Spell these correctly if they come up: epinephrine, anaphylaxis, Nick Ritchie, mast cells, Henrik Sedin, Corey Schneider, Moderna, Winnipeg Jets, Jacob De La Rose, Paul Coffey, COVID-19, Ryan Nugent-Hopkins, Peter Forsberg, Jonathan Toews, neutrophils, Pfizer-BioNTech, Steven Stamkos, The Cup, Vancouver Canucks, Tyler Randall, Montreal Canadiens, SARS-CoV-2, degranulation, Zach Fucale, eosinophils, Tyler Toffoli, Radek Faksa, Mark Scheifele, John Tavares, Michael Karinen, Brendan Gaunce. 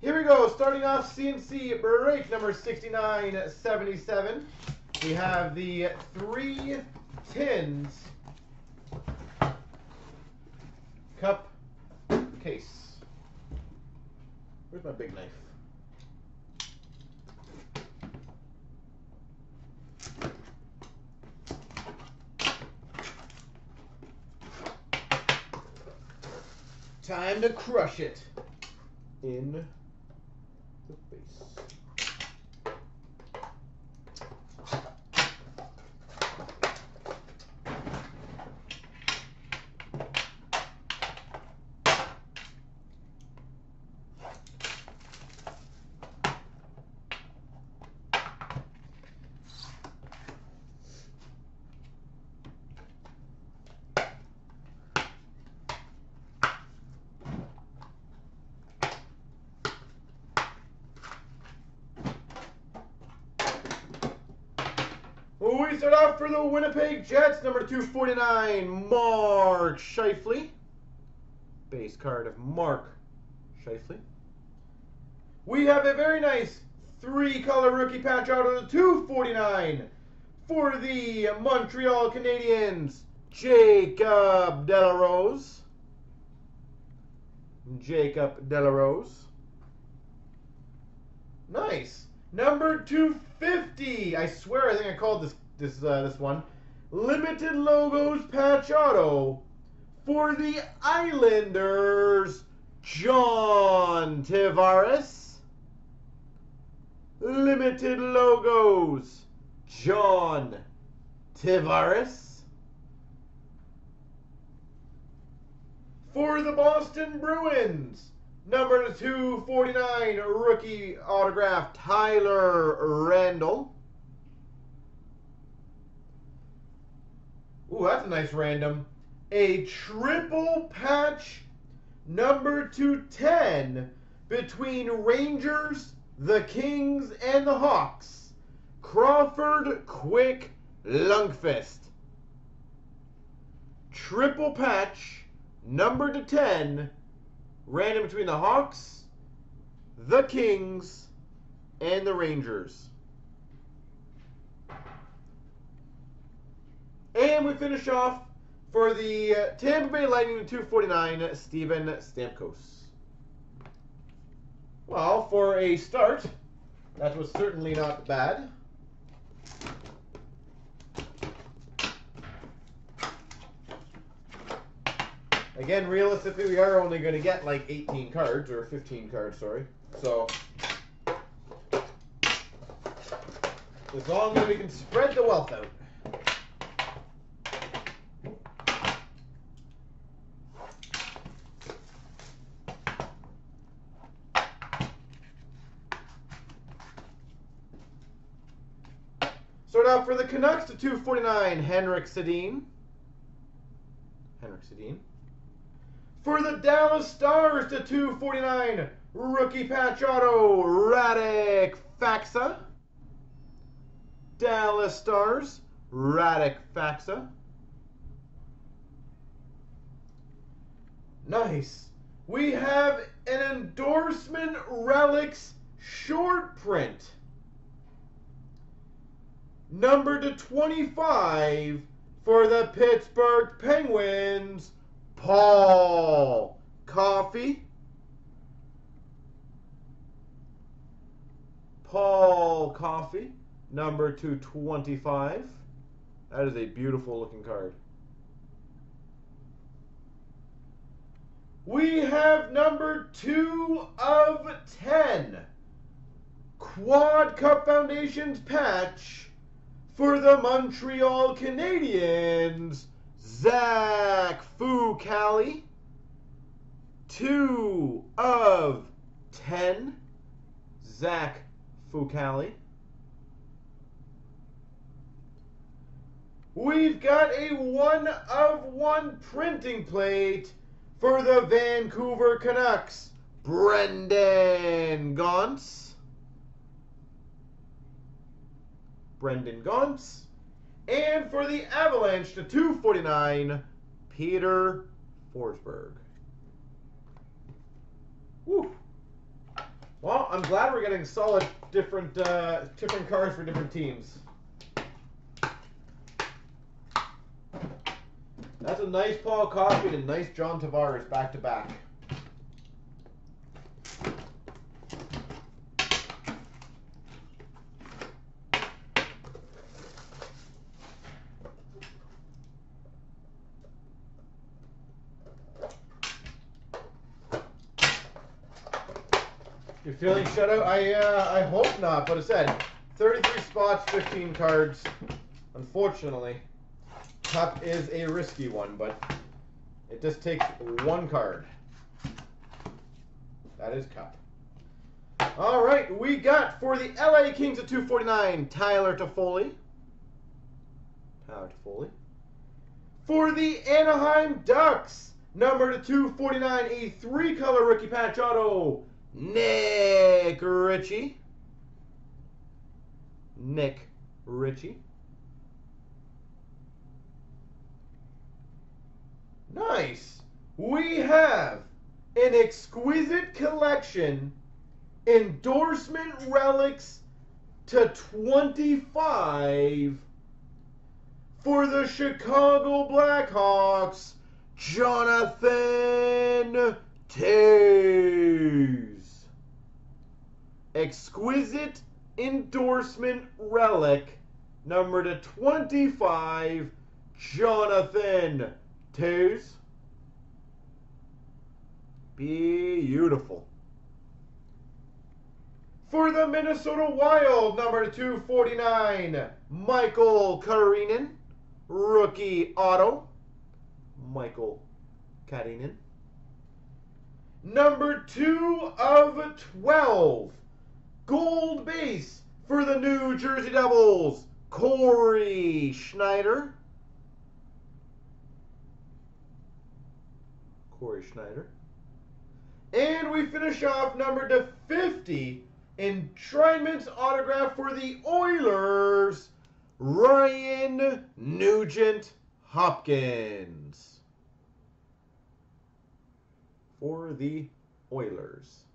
Here we go, starting off CNC break number 6977. We have the 3 tins cup case. Where's my big knife? Time to crush it in the face. We start off for the Winnipeg Jets, number 249, Mark Scheifele. Base card of Mark Scheifele. We have a very nice 3-color rookie patch out of the 249 for the Montreal Canadiens, Jacob De La Rose. Jacob De La Rose. Nice. Number 250. I swear, I think I called this one. Limited Logos Patch Auto for the Islanders, John Tavares. Limited Logos, John Tavares. For the Boston Bruins, number 249, rookie autograph, Tyler Randall. Ooh, that's a nice random. A triple patch, number 210, between Rangers, the Kings, and the Hawks. Crawford, Quick, Lundqvist. Triple patch, number 210, random between the Hawks, the Kings, and the Rangers. And we finish off for the Tampa Bay Lightning 249, Steven Stamkos. Well, for a start, that was certainly not bad. Again, realistically, we are only going to get like 18 cards, or 15 cards, sorry. So, as long as we can spread the wealth out. Start out for the Canucks to 249, Henrik Sedin. Henrik Sedin. For the Dallas Stars to 249, rookie patch auto, Radek Faksa. Dallas Stars, Radek Faksa. Nice. We have an endorsement relics short print. Number to 25 for the Pittsburgh Penguins, Paul Coffey. Paul Coffey, number 225. That is a beautiful looking card. We have number 2 of 10. Quad Cup Foundations patch for the Montreal Canadiens, Zach Fucale, 2 of 10, Zach Fucale. We've got a 1 of 1 printing plate for the Vancouver Canucks, Brendan Gaunce. Brendan Gaunce. And for the Avalanche to 249, Peter Forsberg. Woo. I'm glad we're getting solid different cards for different teams. That's a nice Paul Coffey and a nice John Tavares back to back. You're feeling shut out? I hope not, but it said 33 spots, 15 cards. Unfortunately, Cup is a risky one, but it just takes one card. That is Cup. All right, we got for the LA Kings at 249, Tyler Toffoli. Tyler Toffoli. For the Anaheim Ducks, number to 249, a three-color rookie patch auto. Nick Ritchie. Nick Ritchie. Nice. We have an exquisite collection, endorsement relics to 25 for the Chicago Blackhawks, Jonathan Toews. Exquisite endorsement relic, number to 25, Jonathan Toews. Beautiful. For the Minnesota Wild, number to 249, Michael Karinen, rookie auto. Michael Karinen. Number 2 of 12. Gold base for the New Jersey Devils, Corey Schneider. Corey Schneider. And we finish off number to 50, Enshrinement's autograph for the Oilers, Ryan Nugent-Hopkins. For the Oilers.